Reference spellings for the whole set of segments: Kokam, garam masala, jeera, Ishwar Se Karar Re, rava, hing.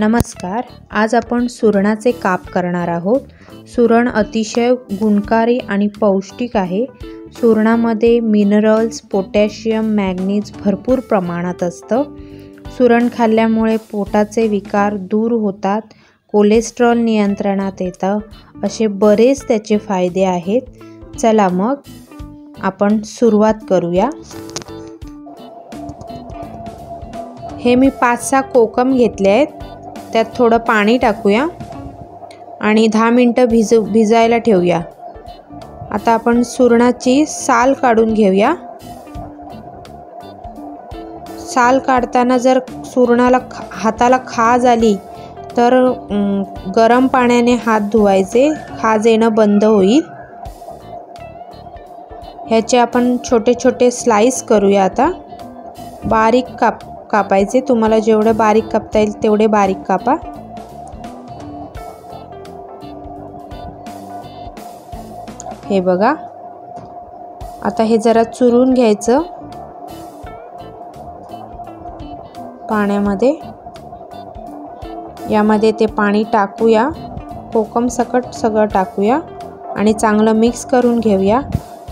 नमस्कार, आज आपण सुरणाचे काप करणार आहोत। सुरण अतिशय गुणकारी आणि पौष्टिक आहे। सुरणामध्ये मिनरल्स, पोटॅशियम, मॅग्नीज भरपूर प्रमाणात असतं। सुरण खाल्ल्यामुळे पोटाचे विकार दूर होतात, कोलेस्ट्रॉल नियंत्रणात येतं, असे बरेच त्याचे फायदे आहेत। चला मग आपण सुरुवात करूया। हे मी 5-6 कोकम घेतले आहेत, त्यात थोडं पाणी टाकूया आणि 10 मिनटं भिजायला ठेवूया। आता आपण सुरणाची साल काढून घेऊया। साल काढताना जर सुरणाला हाताला खाज आली तर गरम पाण्याने हात धुवायचे, खाज येणं बंद होईल। ह्याचे आपण छोटे छोटे स्लाइस करूया। आता बारीक कापायचे, तुम्हाला जेवढे बारीक कापता येईल तेवढे बारीक कापा। हे बघा, आता हे जरा चुरून घ्यायचं पाण्यामध्ये। यामध्ये ते पाणी टाकूया, कोकम सकट सगळं टाकूया आणि चांगलं मिक्स करून घेऊया।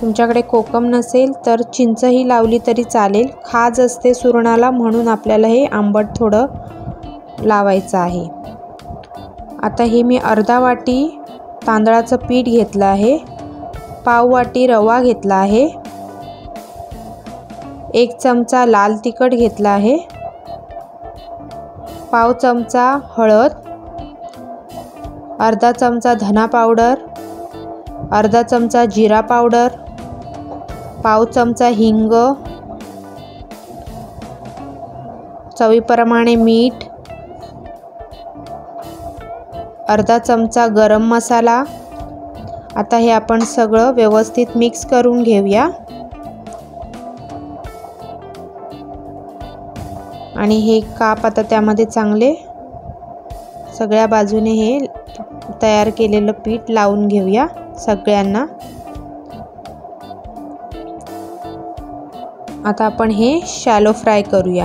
तुमच्याकडे कोकम नसेल तर चिंचही लावली तरी चालेल, खाज असते सुरणाला म्हणून आपल्याला हे आंबट थोडं लावायचं आहे। आता हे मी अर्धा वाटी तांदळाचं पीठ घेतलं आहे, पाव वाटी रवा घेतला आहे, 1 चमचा लाल तिखट घेतला आहे, पाव चमचा हळद, अर्धा चमचा धना पावडर, अर्धा चमचा जिरा पावडर, पाव चमचा हिंग, चवीप्रमाणे मीठ, अर्धा चमचा गरम मसाला। आता हे आपण सगळं व्यवस्थित मिक्स करून घेऊया आणि हे काप आता त्यामध्ये चांगले सगळ्या बाजूने हे तयार केलेलं पीठ लावून घेऊया सगळ्यांना। आता आपण हे शॅलो फ्राय करूया।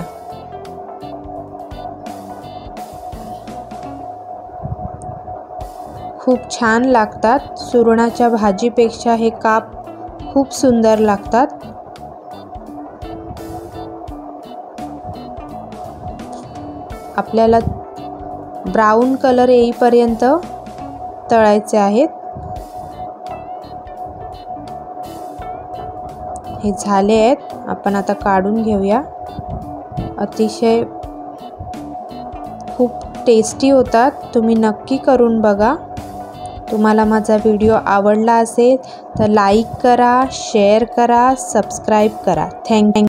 खूप छान लागतात, सुरणाच्या भाजीपेक्षा हे काप खूप सुंदर लागतात। आपल्याला ब्राऊन कलर येईपर्यंत तळायचे आहेत। हे झाले आहेत, आपण आता काढून घेऊया। अतिशय खूप टेस्टी होतात, तुम्ही नक्की करून बघा। तुम्हाला माझा व्हिडिओ आवडला असेल तर लाईक करा, शेअर करा, सबस्क्राईब करा। थँक्यू।